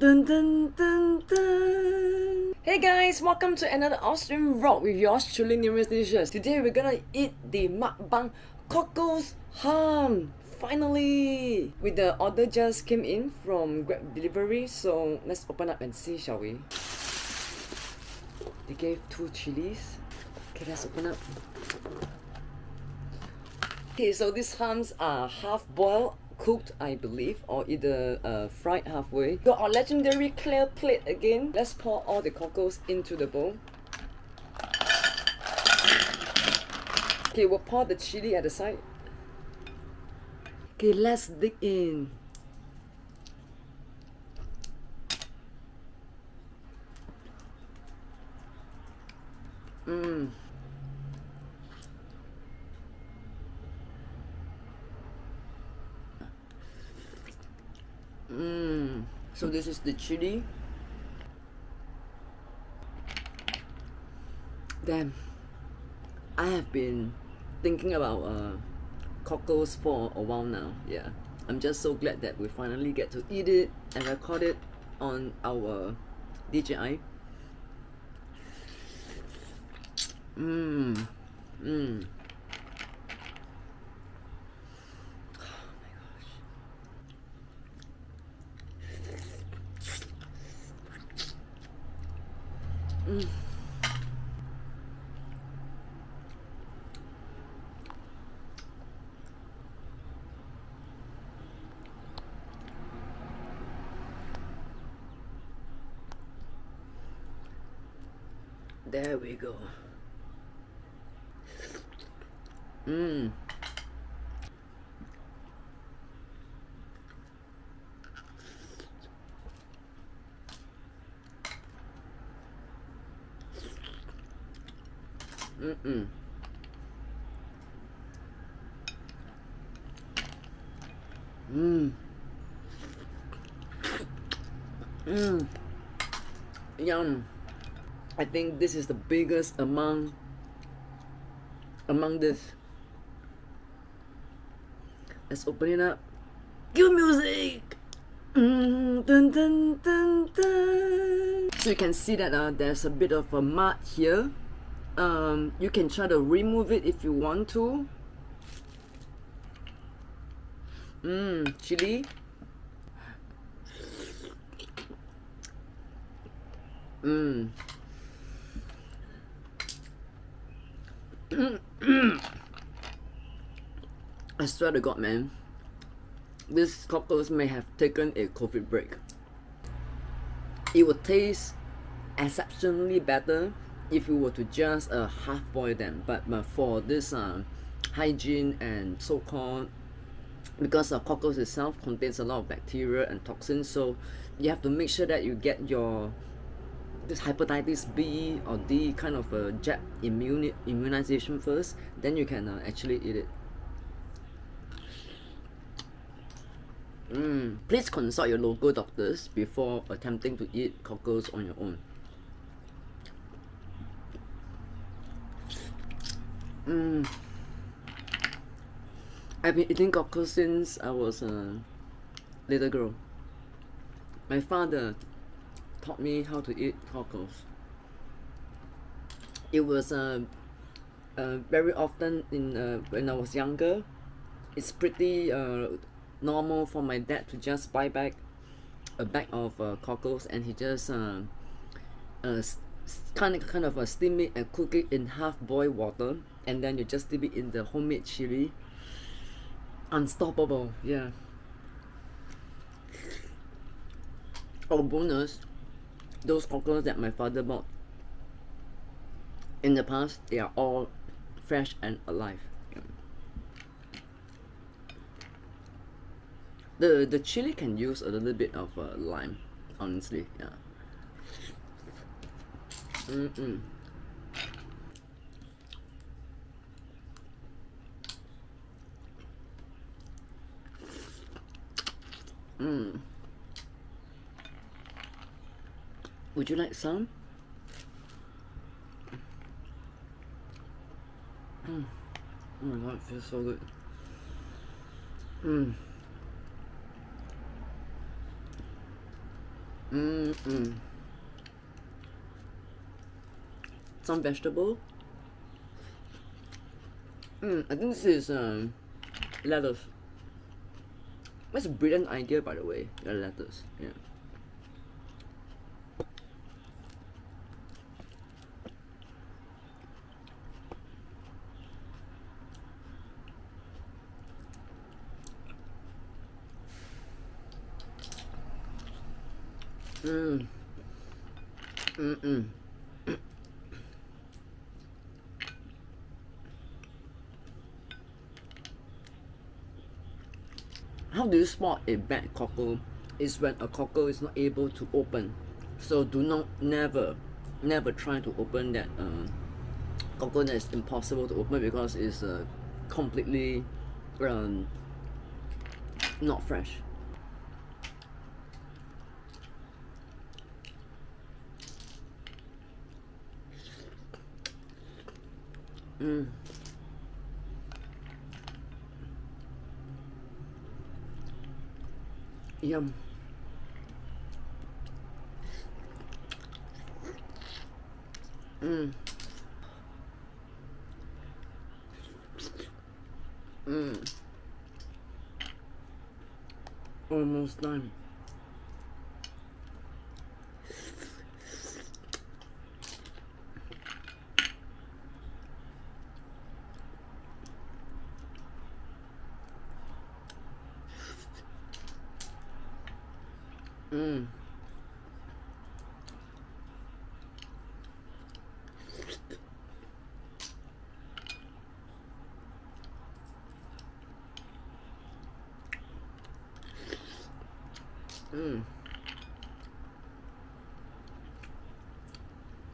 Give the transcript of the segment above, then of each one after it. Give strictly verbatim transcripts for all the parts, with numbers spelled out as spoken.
Dun, dun, dun, dun. Hey guys, welcome to another Austrian vlog with yours truly numerous dishes. Today we're gonna eat the mukbang cockles H U M. Finally! With the order just came in from Grab delivery, so let's open up and see, shall we? They gave two chilies. Okay, let's open up. Okay, so these H U Ms are half boiled, cooked, I believe, or either uh, fried halfway. Got our legendary clear plate again. Let's pour all the cockles into the bowl. Okay, we'll pour the chili at the side. Okay, let's dig in. Mmm. Mmm. So this is the chili. Damn. I have been thinking about uh, cockles for a while now. Yeah. I'm just so glad that we finally get to eat it and record it on our D J I. Mmm. Mmm. Mm. There we go. Mmm. Mm-mm. Mmm. Mmm. Yum. I think this is the biggest among among this. Let's open it up. Give music. Mm, dun, dun, dun, dun. So you can see that uh, there's a bit of a mud here. Um, you can try to remove it if you want to. Mmm, chili. Mmm. I swear to God, man. These cockles may have taken a COVID break. It would taste exceptionally better if you were to just uh, half boil them, but uh, for this uh, hygiene and so-called, because uh, cockles itself contains a lot of bacteria and toxins, so you have to make sure that you get your this hepatitis B or D kind of a uh, jab immuni immunization first, then you can uh, actually eat it. Mm. Please consult your local doctors before attempting to eat cockles on your own. Mm. I've been eating cockles since I was a little girl. My father taught me how to eat cockles. It was uh, uh, very often in uh, when I was younger. It's pretty uh, normal for my dad to just buy back a bag of uh, cockles, and he just uh, uh, kind of kind of uh, steam it and cook it in half-boiled water, and then you just dip it in the homemade chili. Unstoppable, yeah. Oh, bonus, those cockles that my father bought in the past, they are all fresh and alive. Yeah. The the chili can use a little bit of uh, lime, honestly, yeah. Mm-mm. Mm. Would you like some? Mm. Oh my God, it feels so good. Mm. Mm-mm. Some vegetable. Mm, I think this is um, lettuce. That's a brilliant idea, by the way. The lettuce, yeah. Mm. Mm-mm. How do you spot a bad cockle? Is when a cockle is not able to open. So do not never never try to open that uh, cockle that is impossible to open, because it's uh, completely um, not fresh. Mm. Yum. Mm. Mm. Almost done. Mm. Mm.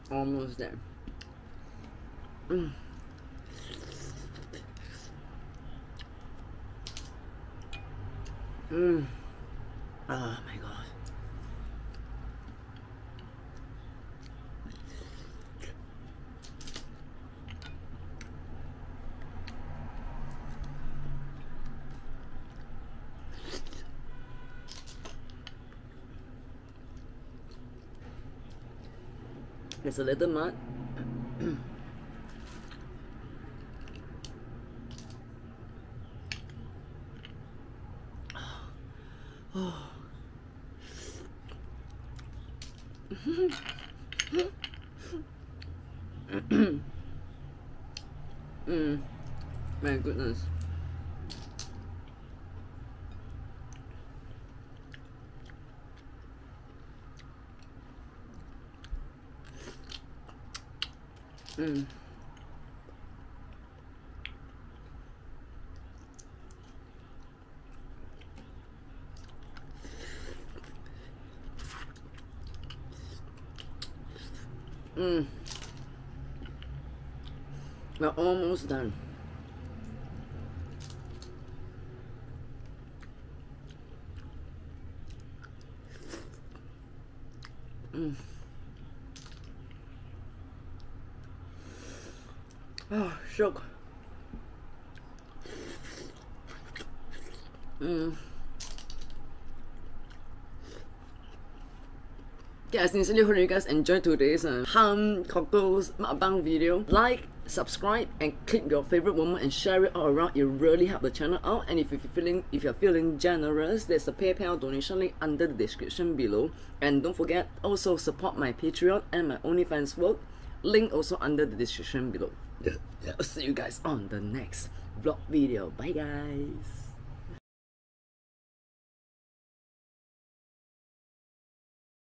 Almost there. Mm. Mm. Oh my god. It's a little mud. Oh. Mm. My goodness. Mm. Mm. We're almost done. Mm. Oh, shook. Mm. Yeah, I sincerely hope you guys enjoyed today's uh, H U M cockles mukbang video. Like, subscribe, and click your favorite woman and share it all around. It really helps the channel out. And if you're feeling if you're feeling generous, there's a PayPal donation link under the description below. And don't forget, also support my Patreon and my Onlyfans work. Link also under the description below. Yeah. I'll see you guys on the next vlog video. Bye guys.